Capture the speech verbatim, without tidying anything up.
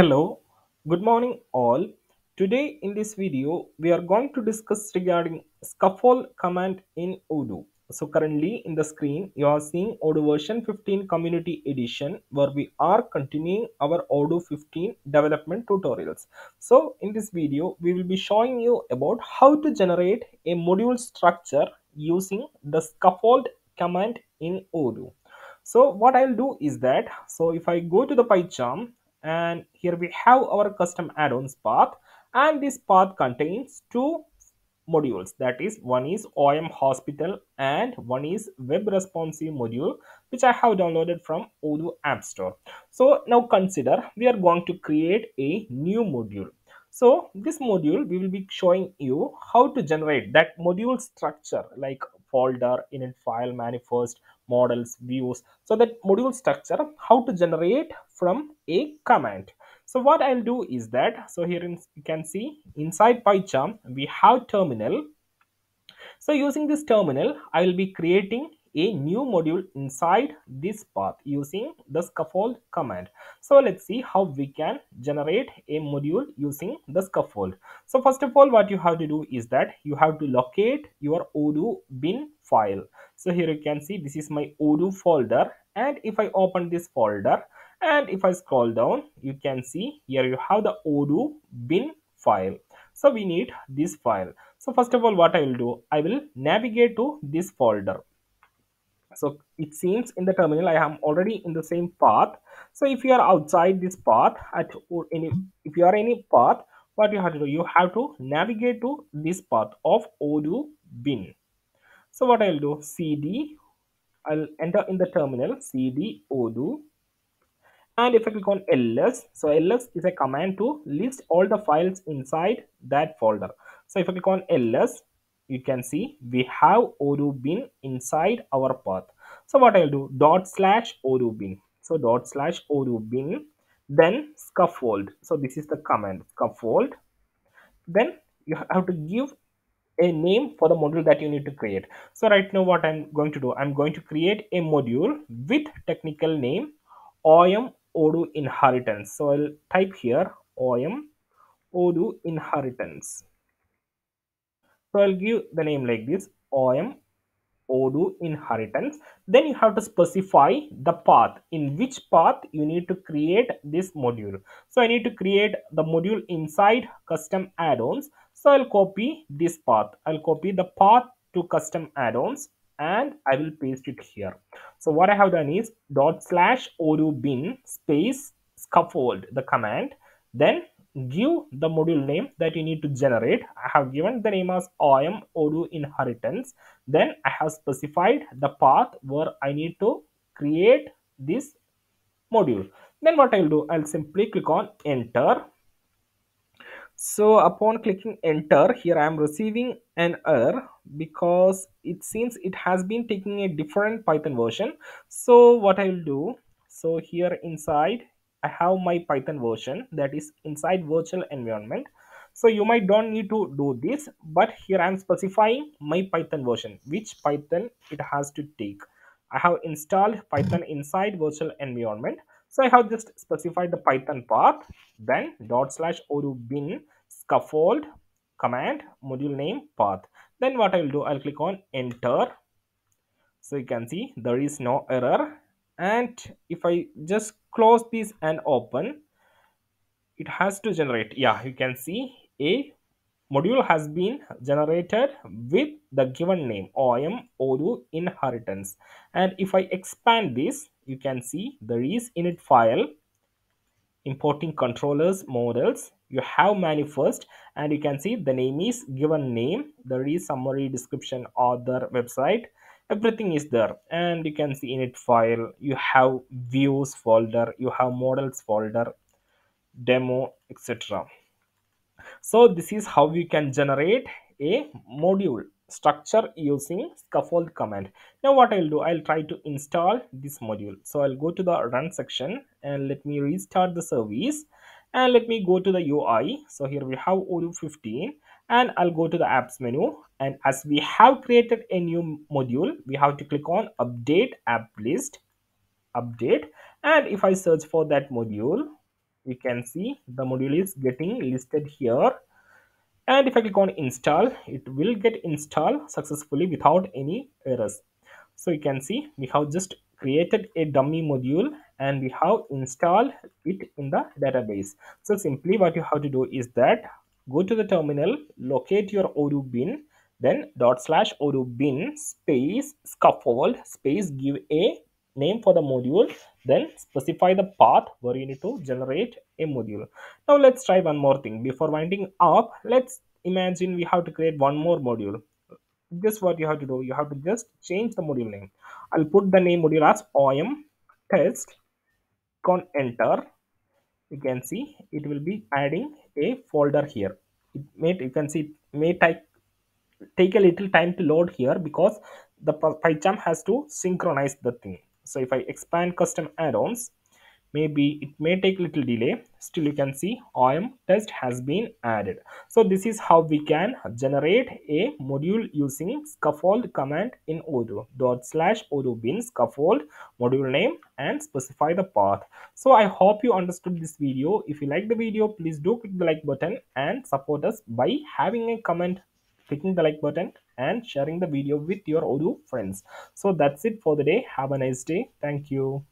Hello, good morning all. Today in this video we are going to discuss regarding scaffold command in Odoo. So currently in the screen you are seeing Odoo version fifteen community edition, where we are continuing our Odoo fifteen development tutorials. So in this video we will be showing you about how to generate a module structure using the scaffold command in Odoo. So what I'll do is that, so if I go to the PyCharm, and here we have our custom add-ons path, and this path contains two modules, that is, one is O M Hospital and one is web responsive module, which I have downloaded from Odoo App Store. So now consider we are going to create a new module. So this module we will be showing you how to generate that module structure like folder, init file, manifest, models, views. So that module structure, how to generate from a command. So what I'll do is that, so here in, you can see inside PyCharm we have terminal. So using this terminal I will be creating a new module inside this path using the scaffold command. So let's see how we can generate a module using the scaffold. So first of all, what you have to do is that you have to locate your Odoo bin file. So here you can see this is my Odoo folder, and if I open this folder and if I scroll down, you can see here you have the Odoo bin file. So we need this file. So first of all, what I will do, I will navigate to this folder. So it seems in the terminal I am already in the same path. So if you are outside this path, at or any, if you are any path, what you have to do, you have to navigate to this path of Odoo bin. So what I'll do, cd, I'll enter in the terminal cd Odoo, and if I click on ls, so ls is a command to list all the files inside that folder. So if I click on ls, you can see we have Odoo bin inside our path. So what I'll do, dot slash Odoo bin. So dot slash Odoo bin, then scaffold. So this is the command, scaffold. Then you have to give a name for the module that you need to create. So right now what I'm going to do, I'm going to create a module with technical name O M Odoo inheritance. So I'll type here O M Odoo inheritance. So I'll give the name like this, O M Odoo inheritance. Then you have to specify the path, in which path you need to create this module. So I need to create the module inside custom add-ons. So I'll copy this path. I'll copy the path to custom add-ons and I will paste it here. So what I have done is dot slash Odoo bin space scaffold, the command, then give the module name that you need to generate. I have given the name as O M Odoo inheritance. Then I have specified the path where I need to create this module. Then what I'll do, I'll simply click on enter. So upon clicking enter, here I am receiving an error because it seems it has been taking a different Python version. So what I'll do, so here inside I have my Python version, that is inside virtual environment. So you might don't need to do this, but here I am specifying my Python version, which Python it has to take. I have installed Python inside virtual environment. So I have just specified the Python path, then dot slash Odoo bin scaffold command module name path. Then what I will do, I'll click on enter. So you can see there is no error. And if I just close this and open, it has to generate. Yeah, you can see a module has been generated with the given name O M Odoo inheritance. And if I expand this, you can see there is init file, importing controllers, models, you have manifest, and you can see the name is given name, there is summary, description, author, website, everything is there. And you can see init file, you have views folder, you have models folder, demo, etc. So this is how you can generate a module structure using scaffold command. Now what I'll do, I'll try to install this module. So I'll go to the run section and let me restart the service, and let me go to the U I. So here we have Odoo fifteen, and I'll go to the apps menu, and as we have created a new module, we have to click on update app list, update, and if I search for that module, we can see the module is getting listed here. And if I click on install, it will get installed successfully without any errors. So you can see we have just created a dummy module and we have installed it in the database. So simply what you have to do is that go to the terminal, locate your Odoo bin, then dot slash Odoo bin space scaffold space give a name for the module, then specify the path where you need to generate a module. Now let's try one more thing before winding up. Let's imagine we have to create one more module. Just what you have to do, you have to just change the module name. I'll put the name module as O M test. Click on enter. You can see it will be adding a folder here. It may, you can see it may take take a little time to load here because the PyCharm has to synchronize the thing. So if I expand custom add-ons, maybe it may take little delay. Still you can see O M test has been added. So this is how we can generate a module using scaffold command in Odoo. Dot slash Odoo bin scaffold module name and specify the path. So I hope you understood this video. If you like the video, please do click the like button and support us by having a comment, clicking the like button and sharing the video with your Odoo friends. So that's it for the day. Have a nice day. Thank you.